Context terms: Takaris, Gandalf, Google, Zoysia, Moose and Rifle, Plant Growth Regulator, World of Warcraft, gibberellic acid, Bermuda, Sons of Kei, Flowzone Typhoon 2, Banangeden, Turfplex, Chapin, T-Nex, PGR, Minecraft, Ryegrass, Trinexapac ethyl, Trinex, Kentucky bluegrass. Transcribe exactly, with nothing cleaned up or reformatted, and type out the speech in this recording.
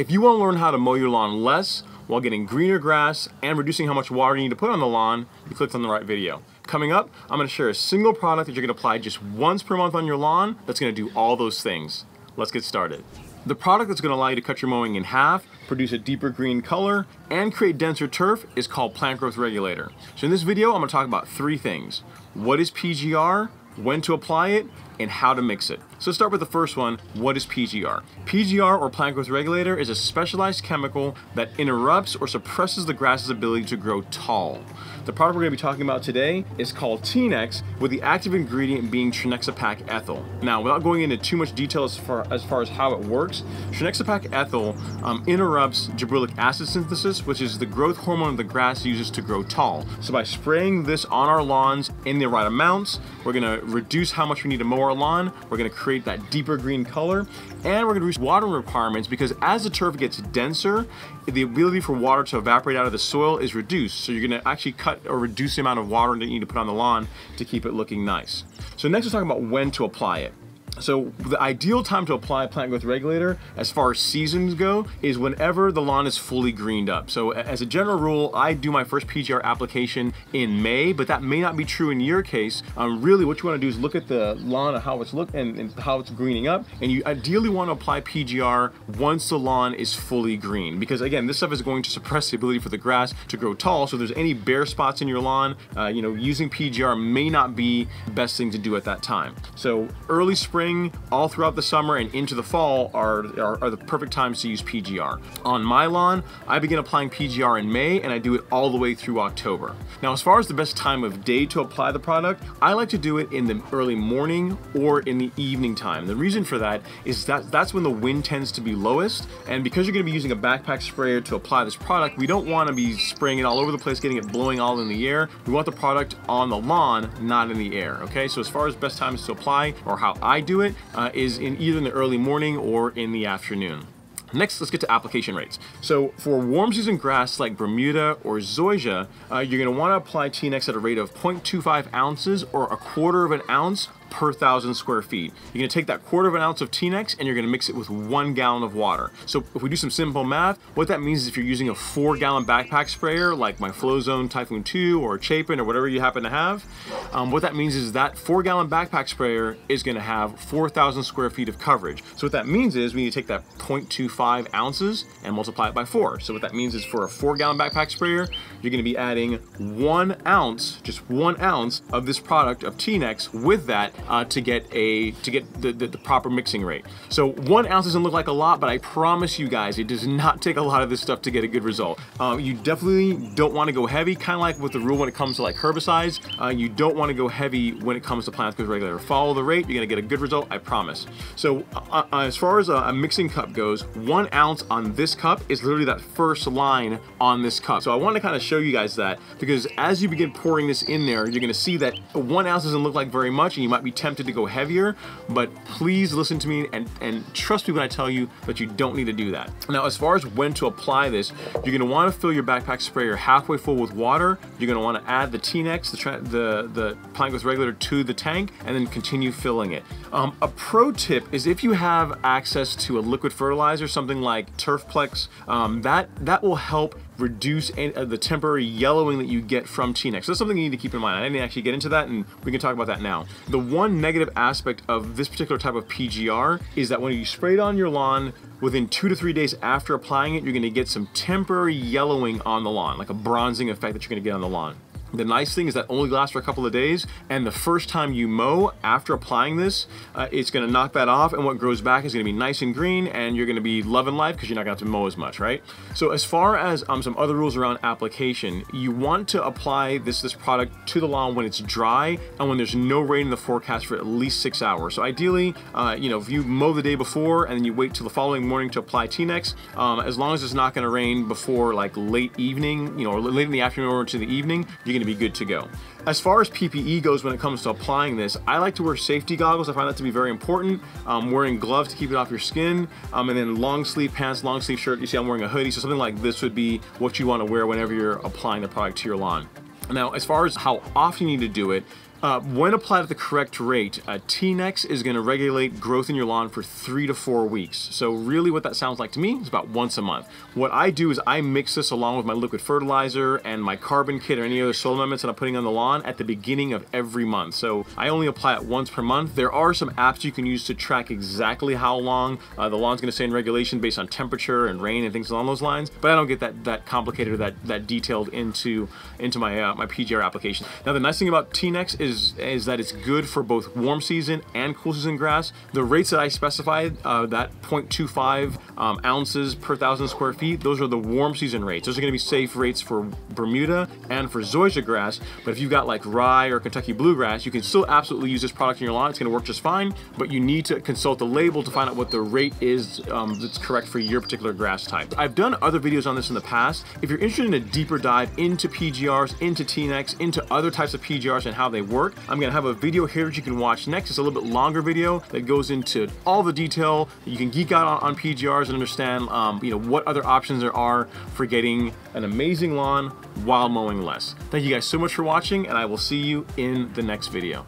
If you want to learn how to mow your lawn less while getting greener grass and reducing how much water you need to put on the lawn, you clicked on the right video. Coming up, I'm going to share a single product that you're going to apply just once per month on your lawn that's going to do all those things. Let's get started. The product that's going to allow you to cut your mowing in half, produce a deeper green color, and create denser turf is called Plant Growth Regulator. So in this video, I'm going to talk about three things. What is P G R, when to apply it, and how to mix it. So start with the first one, what is P G R? P G R, or Plant Growth Regulator, is a specialized chemical that interrupts or suppresses the grass's ability to grow tall. The product we're going to be talking about today is called Trinex, with the active ingredient being Trinexapac ethyl. Now, without going into too much detail as far as, far as how it works, Trinexapac ethyl um, interrupts gibberellic acid synthesis, which is the growth hormone the grass uses to grow tall. So by spraying this on our lawns in the right amounts, we're going to reduce how much we need to mow our lawn, we're going to create that deeper green color, and we're going to reduce water requirements, because as the turf gets denser, the ability for water to evaporate out of the soil is reduced. So you're going to actually cut or reduce the amount of water that you need to put on the lawn to keep it looking nice. So next we're talking about when to apply it. So the ideal time to apply Plant Growth Regulator, as far as seasons go, is whenever the lawn is fully greened up. So as a general rule, I do my first P G R application in May, but that may not be true in your case. Um, really, what you want to do is look at the lawn and how it's look and, and how it's greening up, and you ideally want to apply P G R once the lawn is fully green, because again, this stuff is going to suppress the ability for the grass to grow tall. So if there's any bare spots in your lawn, uh, you know, using P G R may not be the best thing to do at that time. So early spring, all throughout the summer and into the fall are, are, are the perfect times to use P G R. On my lawn, I begin applying P G R in May, and I do it all the way through October. Now, as far as the best time of day to apply the product, I like to do it in the early morning or in the evening time. The reason for that is that that's when the wind tends to be lowest, and because you're going to be using a backpack sprayer to apply this product, we don't want to be spraying it all over the place, getting it blowing all in the air. We want the product on the lawn, not in the air, okay? So as far as best times to apply, or how I do do it uh, is in either in the early morning or in the afternoon. Next, let's get to application rates. So for warm season grass like Bermuda or Zoysia, uh, you're going to want to apply Trinex at a rate of zero point two five ounces or a quarter of an ounce per thousand square feet. You're gonna take that quarter of an ounce of Trinex and you're gonna mix it with one gallon of water. So if we do some simple math, what that means is if you're using a four gallon backpack sprayer like my Flowzone Typhoon two or Chapin or whatever you happen to have, um, what that means is that four gallon backpack sprayer is gonna have four thousand square feet of coverage. So what that means is we need to take that zero point two five ounces and multiply it by four. So what that means is for a four gallon backpack sprayer, you're gonna be adding one ounce, just one ounce of this product of Trinex with that Uh, to get a to get the, the, the proper mixing rate. So one ounce doesn't look like a lot, but I promise you guys, it does not take a lot of this stuff to get a good result. Uh, you definitely don't want to go heavy, kind of like with the rule when it comes to like herbicides. Uh, you don't want to go heavy when it comes to Plant Growth Regulator. Follow the rate, you're going to get a good result, I promise. So uh, uh, as far as a, a mixing cup goes, one ounce on this cup is literally that first line on this cup. So I want to kind of show you guys that, because as you begin pouring this in there, you're going to see that one ounce doesn't look like very much, and you might be tempted to go heavier, but please listen to me and, and trust me when I tell you that you don't need to do that. Now, as far as when to apply this, you're gonna wanna fill your backpack sprayer halfway full with water. You're gonna wanna add the Trinex, the, the, the Plant Growth Regulator to the tank, and then continue filling it. Um, a pro tip is if you have access to a liquid fertilizer, something like Turfplex, um, that, that will help reduce any, uh, the temporary yellowing that you get from Trinex. So that's something you need to keep in mind. I didn't actually get into that, and we can talk about that now. The one negative aspect of this particular type of P G R is that when you spray it on your lawn, within two to three days after applying it, you're gonna get some temporary yellowing on the lawn, like a bronzing effect that you're gonna get on the lawn. The nice thing is that only lasts for a couple of days, and the first time you mow after applying this, uh, it's gonna knock that off, and what grows back is gonna be nice and green, and you're gonna be loving life because you're not gonna have to mow as much, right? So as far as um, some other rules around application, you want to apply this, this product to the lawn when it's dry and when there's no rain in the forecast for at least six hours. So ideally, uh, you know, if you mow the day before and then you wait till the following morning to apply Trinex, um, as long as it's not gonna rain before like late evening, you know, or late in the afternoon or into the evening, you can to be good to go. As far as P P E goes when it comes to applying this, I like to wear safety goggles. I find that to be very important. Um, wearing gloves to keep it off your skin, um, and then long sleeve pants, long sleeve shirt. You see I'm wearing a hoodie, so something like this would be what you want to wear whenever you're applying the product to your lawn. Now, as far as how often you need to do it, Uh, when applied at the correct rate, uh, T-Nex is going to regulate growth in your lawn for three to four weeks. So really what that sounds like to me is about once a month. What I do is I mix this along with my liquid fertilizer and my carbon kit or any other soil amendments that I'm putting on the lawn at the beginning of every month. So I only apply it once per month. There are some apps you can use to track exactly how long uh, the lawn's going to stay in regulation based on temperature and rain and things along those lines, but I don't get that, that complicated or that, that detailed into, into my, uh, my P G R application. Now the nice thing about T-Nex is Is, is that it's good for both warm season and cool season grass. The rates that I specified, uh, that zero point two five um, ounces per thousand square feet, those are the warm season rates. Those are gonna be safe rates for Bermuda and for Zoysia grass, but if you've got like rye or Kentucky bluegrass, you can still absolutely use this product in your lawn. It's gonna work just fine, but you need to consult the label to find out what the rate is um, that's correct for your particular grass type. I've done other videos on this in the past. If you're interested in a deeper dive into P G Rs, into T-Nex, into other types of P G Rs and how they work, I'm gonna have a video here that you can watch next. It's a little bit longer video that goes into all the detail. You can geek out on, on P G Rs and understand, um, you know, what other options there are for getting an amazing lawn while mowing less. Thank you guys so much for watching, and I will see you in the next video.